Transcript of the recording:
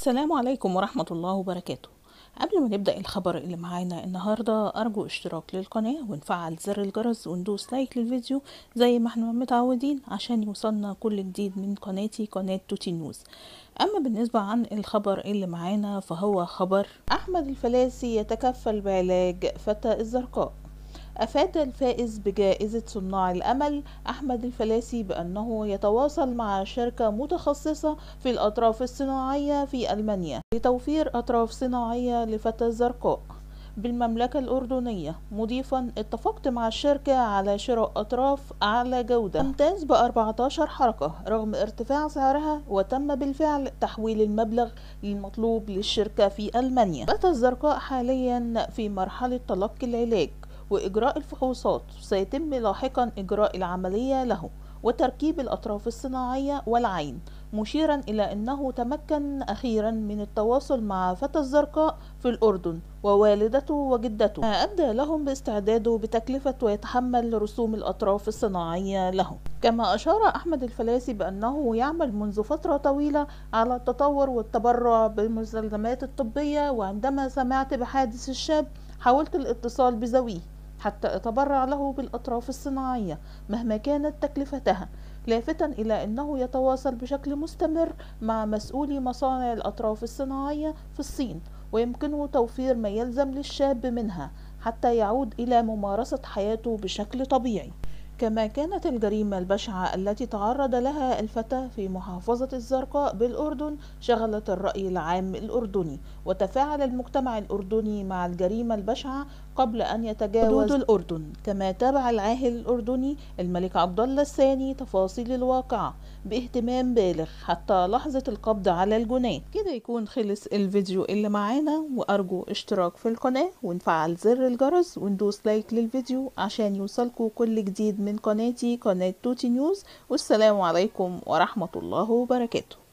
السلام عليكم ورحمة الله وبركاته. قبل ما نبدأ الخبر اللي معانا النهاردة أرجو اشتراك للقناة ونفعل زر الجرس وندوس لايك للفيديو زي ما احنا متعودين عشان يوصلنا كل جديد من قناتي قناة توتي نيوز. أما بالنسبة عن الخبر اللي معانا فهو خبر أحمد الفلاسي يتكفل بعلاج فتى الزرقاء. أفاد الفائز بجائزة صناع الأمل أحمد الفلاسي بأنه يتواصل مع شركة متخصصة في الأطراف الصناعية في ألمانيا لتوفير أطراف صناعية لفتى الزرقاء بالمملكة الأردنية، مضيفا اتفقت مع الشركة على شراء أطراف أعلى جودة تمتاز ب14 حركة رغم ارتفاع سعرها، وتم بالفعل تحويل المبلغ المطلوب للشركة في ألمانيا. فتى الزرقاء حاليا في مرحلة تلقي العلاج وإجراء الفحوصات، سيتم لاحقا إجراء العملية له وتركيب الأطراف الصناعية والعين، مشيرا إلى أنه تمكن أخيرا من التواصل مع فتى الزرقاء في الأردن ووالدته وجدته، ما أبدى لهم باستعداده بتكلفة ويتحمل رسوم الأطراف الصناعية له. كما أشار أحمد الفلاسي بأنه يعمل منذ فترة طويلة على التطور والتبرع بالمستلزمات الطبية، وعندما سمعت بحادث الشاب حاولت الاتصال بذويه حتى أتبرع له بالأطراف الصناعية مهما كانت تكلفتها، لافتا إلى أنه يتواصل بشكل مستمر مع مسؤولي مصانع الأطراف الصناعية في الصين، ويمكنه توفير ما يلزم للشاب منها حتى يعود إلى ممارسة حياته بشكل طبيعي. كما كانت الجريمة البشعة التي تعرض لها الفتى في محافظة الزرقاء بالأردن شغلت الرأي العام الأردني، وتفاعل المجتمع الأردني مع الجريمة البشعة قبل أن يتجاوز حدود الأردن. كما تابع العاهل الأردني الملك عبدالله الثاني تفاصيل الواقعة باهتمام بالغ حتى لحظة القبض على الجناة. كده يكون خلص الفيديو اللي معانا، وأرجو اشتراك في القناة ونفعل زر الجرس وندوس لايك للفيديو عشان يوصلكوا كل جديد من قناتي قناة توتي نيوز. والسلام عليكم ورحمة الله وبركاته.